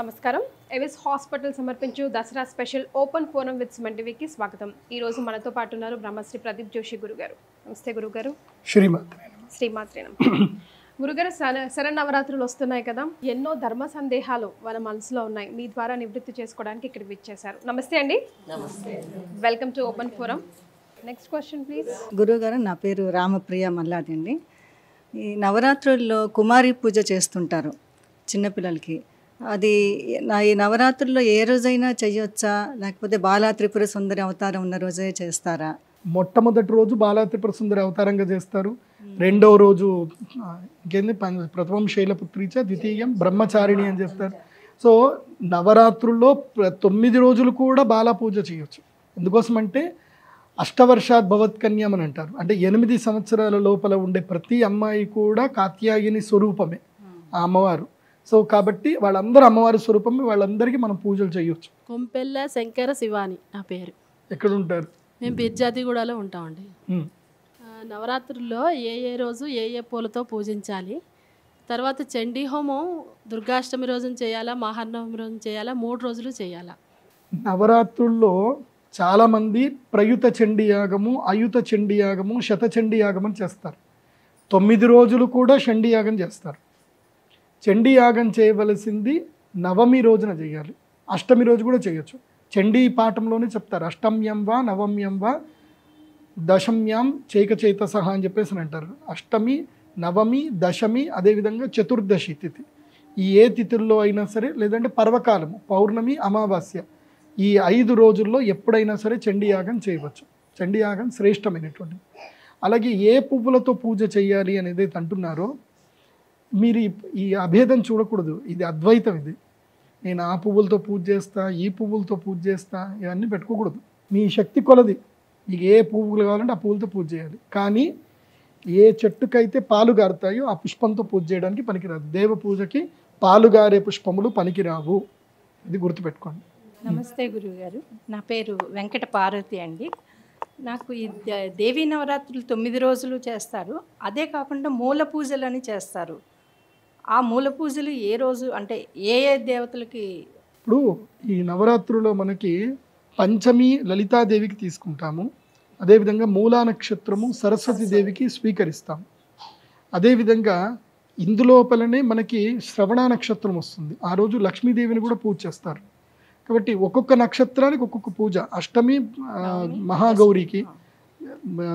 నమస్కారం ఎవిస్ హాస్పిటల్ సమర్పించు Dasara special open forum with Suman టీవీకి స్వాగతం। ఈ రోజు మనతో పాటు ఉన్నారు బ్రహ్మశ్రీ ప్రదీప్ జోషి గురుగారు। నమస్తే గురుగారు। శ్రీమాత్రేనం గురుగారు, శరణ నవరాత్రులు వస్తున్నాయి కదా, ఎన్నో ధర్మ సందేహాలు మన మనసులో ఉన్నాయి, మీ ద్వారా నివృత్తి చేసుకోవడానికి ఇక్కడికి వచ్చేసారు। నమస్తే అండి। నమస్తే, welcome to open forum. Next question please గురుగారు। నా పేరు రామప్రియ మల్లాది అండి। ఈ నవరాత్రుల్లో కుమారి పూజ చేస్తుంటారు చిన్నపిల్లలకి, అది ఈ నవరాత్రుల్లో ఏ రోజైనా చేయొచ్చా, లేకపోతే బాలా త్రిపుర సుందరి అవతారం ఉన్న రోజే చేస్తారా? మొట్టమొదటి రోజు బాలా త్రిపుర సుందరి అవతారంగా చేస్తారు। రెండవ రోజు ఇంకేంది, ప్రథమం శైలపుత్రీచ ద్వితీయం బ్రహ్మచారిణి అని చేస్తారు। సో నవరాత్రుల్లో 9 రోజులు కూడా బాలా పూజ చేయొచ్చు। ఎందుకోసం అంటే అష్టవర్షాద్ భవత్కన్యం అని అంటారు, అంటే 8 సంవత్సరాల లోపల ఉండే ప్రతి అమ్మాయి కూడా కాత్యాయని స్వరూపమే ఆ అమ్మవారు। సో కాబట్టి వాళ్ళందరూ అమ్మవారి స్వరూపం, వాళ్ళందరికీ మనం పూజలు చేయొచ్చు। కొంపెల్ల శంకర శివాని నా పేరు। ఎక్కడ ఉంటారు? మేము బిర్జాదిగూడలో ఉంటామండి। నవరాత్రుల్లో ఏ రోజు ఏ పూలతో పూజించాలి, తర్వాత చండీ హోమం దుర్గాష్టమి రోజున చేయాలా, మహానవమి రోజున చేయాలా, 3 రోజులు చేయాలా? నవరాత్రుల్లో చాలామంది ప్రయుత చండీ యాగము, అయుత చండీ యాగము, శత చండీ యాగం అని చేస్తారు। 9 రోజులు కూడా చండీ యాగం చేస్తారు। చండీ యాగం చేయవలసింది నవమి రోజున చేయాలి, అష్టమి రోజు కూడా చేయొచ్చు। చండీ పాఠంలోనే చెప్తారు, అష్టమ్యం వా నవమ్యం వా దశమ్యాం చైకచైత సహా అని చెప్పేసి అంటారు। అష్టమి, నవమి, దశమి, అదేవిధంగా చతుర్దశి తిథి, ఈ ఏ తిథుల్లో అయినా సరే, లేదంటే పర్వకాలము పౌర్ణమి అమావాస్య, ఈ 5 రోజుల్లో ఎప్పుడైనా సరే చండీ యాగం చేయవచ్చు। చండీ యాగం శ్రేష్టమైనటువంటి। అలాగే ఏ పువ్వులతో పూజ చేయాలి అనేది అంటున్నారో, మీరు ఈ అభేదం చూడకూడదు, ఇది అద్వైతం। ఇది నేను ఆ పువ్వులతో పూజ చేస్తా, ఈ పువ్వులతో పూజ చేస్తా, ఇవన్నీ పెట్టుకోకూడదు। మీ శక్తి కొలది మీకు ఏ పువ్వులు కావాలంటే ఆ పువ్వులతో పూజ చేయాలి, కానీ ఏ చెట్టుకైతే పాలు గారుతాయో ఆ పుష్పంతో పూజ చేయడానికి పనికిరాదు। దేవ పూజకి పాలు గారే పుష్పములు పనికిరావు, ఇది గుర్తుపెట్టుకోండి। నమస్తే గురువుగారు, నా పేరు వెంకట పార్వతి అండి। నాకు ఈ దేవీ నవరాత్రులు 9 రోజులు చేస్తారు, అదే కాకుండా మూల పూజలు అని చేస్తారు। ఆ మూల పూజలు ఏ రోజు అంటే ఏ ఏ దేవతలకి? ఇప్పుడు ఈ నవరాత్రులో మనకి పంచమి లలితాదేవికి తీసుకుంటాము, అదేవిధంగా మూలా నక్షత్రము సరస్వతీదేవికి స్వీకరిస్తాం, అదేవిధంగా ఇందులోపలనే మనకి శ్రవణ నక్షత్రం వస్తుంది, ఆ రోజు లక్ష్మీదేవిని కూడా పూజ చేస్తారు। కాబట్టి ఒక్కొక్క నక్షత్రానికి ఒక్కొక్క పూజ। అష్టమి మహాగౌరికి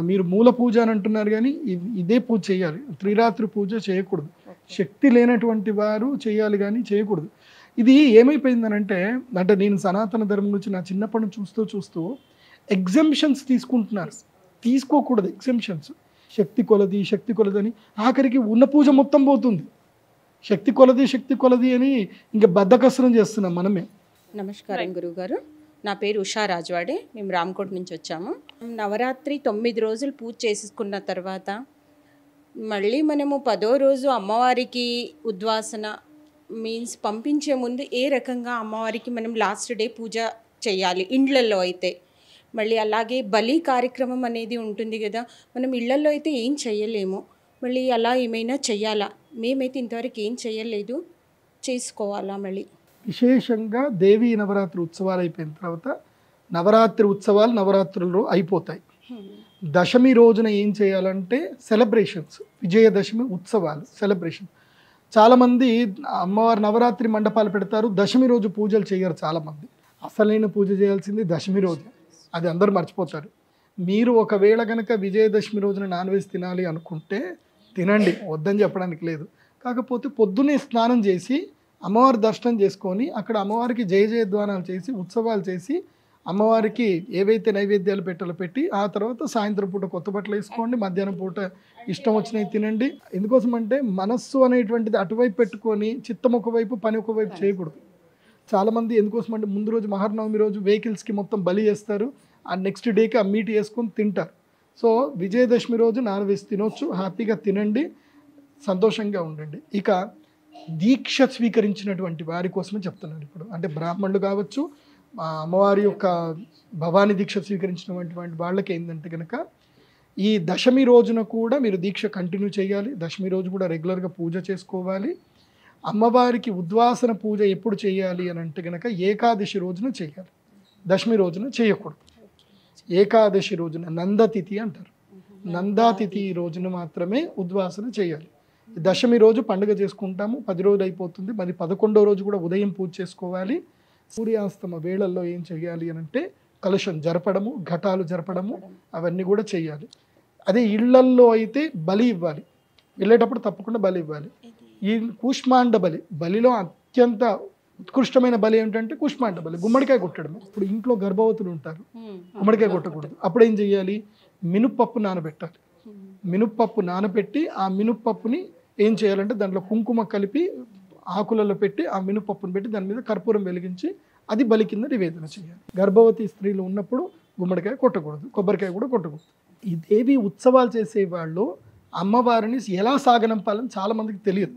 మీరు మూల పూజ అని అంటున్నారు, కానీ ఇదే పూజ చేయాలి, త్రిరాత్రి పూజ చేయకూడదు। శక్తి లేనటువంటి వారు చేయాలి కానీ చేయకూడదు। ఇది ఏమైపోయిందనంటే, అంటే నేను సనాతన ధర్మం నుంచి నా చిన్నప్పటి నుంచి చూస్తూ ఎగ్జెంప్షన్స్ తీసుకుంటున్నారు, తీసుకోకూడదు ఎగ్జెంప్షన్స్। శక్తి కొలది అని ఆఖరికి ఉన్న పూజ మొత్తం పోతుంది। శక్తి కొలది అని ఇంకా బద్దకసరం చేస్తున్నాం మనమే। నమస్కారం గురువుగారు, నా పేరు ఉషా రాజవాడే, మేము రామకోట నుంచి వచ్చాము। నవరాత్రి 9 రోజులు పూజ చేసుకున్న తర్వాత మళ్ళీ మనము 10వ రోజు అమ్మవారికి ఉద్వాసన మీన్స్ పంపించే ముందు ఏ రకంగా అమ్మవారికి మనం లాస్ట్ డే పూజ చేయాలి ఇండ్లలో అయితే, మళ్ళీ అలాగే బలి కార్యక్రమం అనేది ఉంటుంది కదా, మనం ఇళ్లల్లో అయితే ఏం చేయలేము, మళ్ళీ అలా ఏమైనా చెయ్యాలా? మేమైతే ఇంతవరకు ఏం చేయలేదు, చేసుకోవాలా? మళ్ళీ విశేషంగా దేవీ నవరాత్రి ఉత్సవాలు అయిపోయిన తర్వాత నవరాత్రి ఉత్సవాలు నవరాత్రులు అయిపోతాయి। దశమి రోజున ఏం చేయాలంటే సెలబ్రేషన్స్, విజయదశమి ఉత్సవాలు సెలబ్రేషన్। చాలామంది అమ్మవారి నవరాత్రి మండపాలు పెడతారు, దశమి రోజు పూజలు చేయరు చాలామంది। అసలైన పూజ చేయాల్సింది దశమి రోజు, అది అందరూ మర్చిపోతారు। మీరు ఒకవేళ కనుక విజయదశమి రోజున నాన్ వెజ్ తినాలి అనుకుంటే తినండి, వద్దని చెప్పడానికి లేదు। కాకపోతే పొద్దున్నే స్నానం చేసి అమ్మవారి దర్శనం చేసుకొని అక్కడ అమ్మవారికి జయ జయధ్వానాలు చేసి ఉత్సవాలు చేసి అమ్మవారికి ఏవైతే నైవేద్యాలు పెట్టాలో పెట్టి, ఆ తర్వాత సాయంత్రం పూట కొత్త బట్టలు వేసుకోండి, మధ్యాహ్నం పూట ఇష్టం వచ్చినవి తినండి। ఎందుకోసం అంటే మనస్సు అనేటువంటిది అటువైపు పెట్టుకొని చిత్తం ఒకవైపు పని ఒకవైపు చేయకూడదు చాలామంది। ఎందుకోసం అంటే ముందు రోజు మహానవమి రోజు వెహికల్స్కి మొత్తం బలి చేస్తారు, ఆ నెక్స్ట్ డేకి ఆ మీట్ వేసుకొని తింటారు। సో విజయదశమి రోజు నాన్ వెజ్ తినొచ్చు, హ్యాపీగా తినండి, సంతోషంగా ఉండండి। ఇక దీక్ష స్వీకరించినటువంటి వారి కోసమే చెప్తున్నాను ఇప్పుడు, అంటే బ్రాహ్మణులు కావచ్చు, అమ్మవారి యొక్క భవానీ దీక్ష స్వీకరించినటువంటి వాళ్ళకి ఏంటంటే కనుక ఈ దశమి రోజున కూడా మీరు దీక్ష కంటిన్యూ చేయాలి, దశమి రోజు కూడా రెగ్యులర్గా పూజ చేసుకోవాలి। అమ్మవారికి ఉద్వాసన పూజ ఎప్పుడు చేయాలి అని అంటే గనక ఏకాదశి రోజున చేయాలి, దశమి రోజున చేయకూడదు. ఏకాదశి రోజున నందతిథి అంటారు, నందాతిథి రోజున మాత్రమే ఉద్వాసన చేయాలి. దశమి రోజు పండుగ చేసుకుంటాము, 10 రోజులు అయిపోతుంది. మరి 11వ రోజు కూడా ఉదయం పూజ చేసుకోవాలి. సూర్యాస్తమ వేళల్లో ఏం చేయాలి అని అంటే కలశం జరపడము, ఘటాలు జరపడము అవన్నీ కూడా చేయాలి. అదే ఇళ్లల్లో అయితే బలి ఇవ్వాలి, వెళ్ళేటప్పుడు తప్పకుండా బలి ఇవ్వాలి. ఈ కూష్మాండ బలి, బలిలో అత్యంత ఉత్కృష్టమైన బలి ఏమిటంటే కూష్మాండ బలి, గుమ్మడికాయ కొట్టడం. ఇప్పుడు ఇంట్లో గర్భవతులు ఉంటారు, గుమ్మడికాయ కొట్టకూడదు. అప్పుడు ఏం చేయాలి, మినుపప్పు నానబెట్టాలి. మినుపప్పు నానబెట్టి ఆ మినుపప్పుని ఏం చేయాలంటే దాంట్లో కుంకుమ కలిపి ఆకులలో పెట్టి ఆ మినుపప్పును పెట్టి దాని మీద కర్పూరం వెలిగించి అది బలి కింద నివేదన చేయాలి. గర్భవతి స్త్రీలు ఉన్నప్పుడు గుమ్మడికాయ కొట్టకూడదు, కొబ్బరికాయ కూడా కొట్టకూడదు. ఈ దేవి ఉత్సవాలు చేసేవాళ్ళు అమ్మవారిని ఎలా సాగనంపాలని చాలామందికి తెలియదు.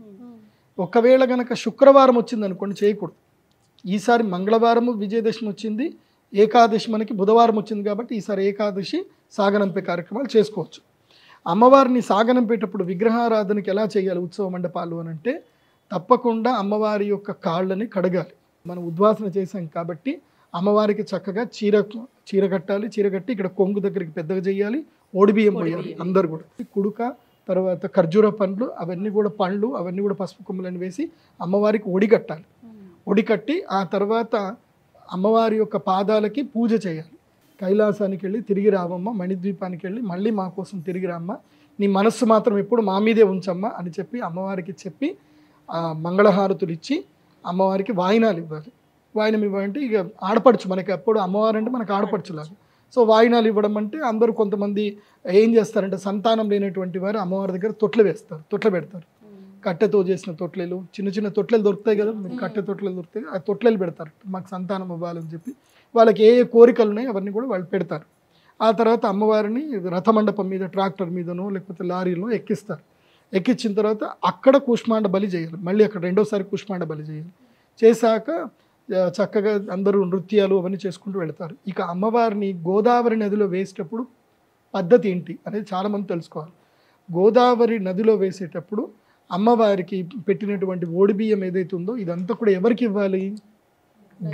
ఒకవేళ కనుక శుక్రవారం వచ్చింది అనుకోండి చేయకూడదు. ఈసారి మంగళవారము విజయదశమి వచ్చింది, ఏకాదశి మనకి బుధవారం వచ్చింది కాబట్టి ఈసారి ఏకాదశి సాగనంపే కార్యక్రమాలు చేసుకోవచ్చు. అమ్మవారిని సాగనంపేటప్పుడు విగ్రహారాధనకి ఎలా చేయాలి ఉత్సవ మండపాలు అని అంటే తప్పకుండా అమ్మవారి యొక్క కాళ్ళని కడగాలి. మనం ఉద్వాసన చేసాం కాబట్టి అమ్మవారికి చక్కగా చీర కట్టాలి. చీర కట్టి ఇక్కడ కొంగు దగ్గరికి పెద్దగా చేయాలి, ఓడిబియ్యం పోయాలి అందరు కూడా. కుడుక, తర్వాత ఖర్జూర పండ్లు అవన్నీ కూడా పసుపు కొమ్మలని వేసి అమ్మవారికి ఒడి కట్టాలి. ఒడి కట్టి ఆ తర్వాత అమ్మవారి యొక్క పాదాలకి పూజ చేయాలి. కైలాసానికి వెళ్ళి తిరిగి రావమ్మ, మణిద్వీపానికి వెళ్ళి మళ్ళీ మా కోసం తిరిగి రామ్మ, నీ మనస్సు మాత్రం ఎప్పుడు మా మీదే ఉంచమ్మా అని చెప్పి అమ్మవారికి చెప్పి మంగళహారతులు ఇచ్చి అమ్మవారికి వాయినాలు ఇవ్వాలి. వాయినం ఇవ్వాలంటే ఇక ఆడపడుచు, మనకి అప్పుడు అమ్మవారు అంటే మనకు ఆడపడుచులాగా. సో వాయినాలు ఇవ్వడం అంటే అందరూ కొంతమంది ఏం చేస్తారంటే సంతానం లేనటువంటి వారు అమ్మవారి దగ్గర తొట్లు వేస్తారు, తొట్లు పెడతారు. కట్టెతో చేసిన తొట్లలు, చిన్న చిన్న తొట్లలు దొరుకుతాయి కదా, కట్టె తొట్లలు దొరుకుతాయి, ఆ తొట్లలు పెడతారు మాకు సంతానం ఇవ్వాలని చెప్పి. వాళ్ళకి ఏ ఏ కోరికలు ఉన్నాయో అవన్నీ కూడా వాళ్ళు పెడతారు. ఆ తర్వాత అమ్మవారిని రథమండపం మీద, ట్రాక్టర్ మీదనో లేకపోతే లారీలో ఎక్కిస్తారు. ఎక్కించిన తర్వాత అక్కడ కూష్మాండ బలి చేయాలి, మళ్ళీ అక్కడ రెండోసారి కూష్మాండ బలి చేయాలి. చేశాక చక్కగా అందరూ నృత్యాలు అవన్నీ చేసుకుంటూ వెళతారు. ఇక అమ్మవారిని గోదావరి నదిలో వేసేటప్పుడు పద్ధతి ఏంటి అనేది చాలామంది తెలుసుకోవాలి. గోదావరి నదిలో వేసేటప్పుడు అమ్మవారికి పెట్టినటువంటి ఓడిబియ్యం ఏదైతే ఉందో ఇదంతా కూడా ఎవరికి ఇవ్వాలి,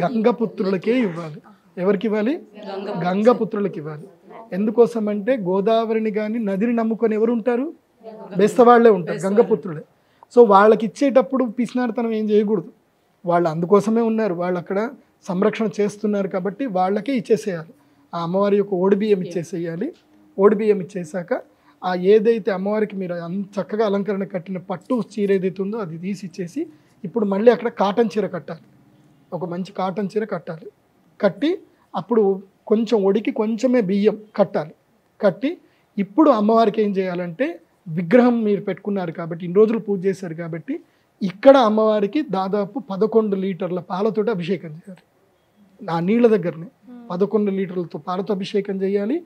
గంగపుత్రులకే ఇవ్వాలి. ఎవరికి ఇవ్వాలి, గంగపుత్రులకి ఇవ్వాలి. ఎందుకోసం అంటే గోదావరిని కానీ నదిని నమ్ముకొని ఎవరు ఉంటారు, బెస్తవాళ్లే ఉంటారు, గంగపుత్రులే. సో వాళ్ళకి ఇచ్చేటప్పుడు పిసినారితనం ఏం చేయకూడదు. వాళ్ళు అందుకోసమే ఉన్నారు, వాళ్ళు అక్కడ సంరక్షణ చేస్తున్నారు కాబట్టి వాళ్ళకే ఇచ్చేసేయాలి. ఆ అమ్మవారి యొక్క ఓడిబియ్యం ఇచ్చేసేయాలి. ఓడిబియ్యం ఇచ్చేసాక ఆ ఏదైతే అమ్మవారికి మీరు చక్కగా అలంకరణ కట్టిన పట్టు చీర ఏదైతే ఉందో అది తీసి ఇచ్చేసి ఇప్పుడు మళ్ళీ అక్కడ కాటన్ చీర కట్టాలి, ఒక మంచి కాటన్ చీర కట్టాలి. కట్టి అప్పుడు కొంచెం ఒడికి కొంచెమే బియ్యం కట్టాలి. కట్టి ఇప్పుడు అమ్మవారికి ఏం చేయాలంటే విగ్రహం మీరు పెట్టుకున్నారు కాబట్టి, ఇన్ని రోజులు పూజ చేశారు కాబట్టి ఇక్కడ అమ్మవారికి దాదాపు 11 లీటర్ల పాలతోటి అభిషేకం చేయాలి. ఆ నీళ్ళ దగ్గరనే 11 లీటర్లతో పాలతో అభిషేకం చేయాలి.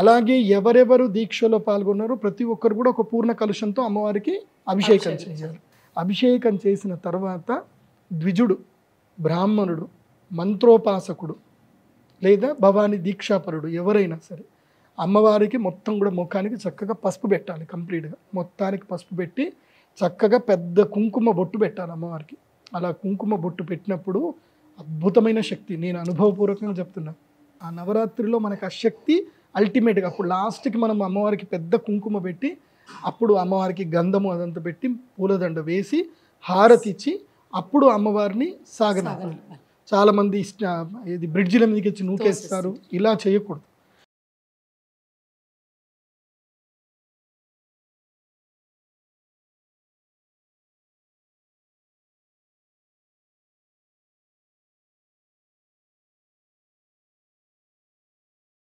అలాగే ఎవరెవరు దీక్షలో పాల్గొన్నారో ప్రతి ఒక్కరు కూడా ఒక పూర్ణ కలుషంతో అమ్మవారికి అభిషేకం చేయాలి. అభిషేకం చేసిన తర్వాత ద్విజుడు, బ్రాహ్మణుడు, మంత్రోపాసకుడు లేదా భవానీ దీక్షాపరుడు ఎవరైనా సరే అమ్మవారికి మొత్తం కూడా ముఖానికి చక్కగా పసుపు పెట్టాలి. కంప్లీట్గా మొత్తానికి పసుపు పెట్టి చక్కగా పెద్ద కుంకుమ బొట్టు పెట్టాలి అమ్మవారికి. అలా కుంకుమ బొట్టు పెట్టినప్పుడు అద్భుతమైన శక్తి, నేను అనుభవపూర్వకంగా చెప్తున్నా. ఆ నవరాత్రిలో మనకు ఆ శక్తి అల్టిమేట్గా అప్పుడు లాస్ట్కి మనం అమ్మవారికి పెద్ద కుంకుమ పెట్టి అప్పుడు అమ్మవారికి గంధము అదంతా పెట్టి పూలదండ వేసి హారతి ఇచ్చి అప్పుడు అమ్మవారిని సాగనంపాలి. చాలామంది ఇది బ్రిడ్జిల మీదకి వచ్చి నూకేస్తారు, ఇలా చేయకూడదు.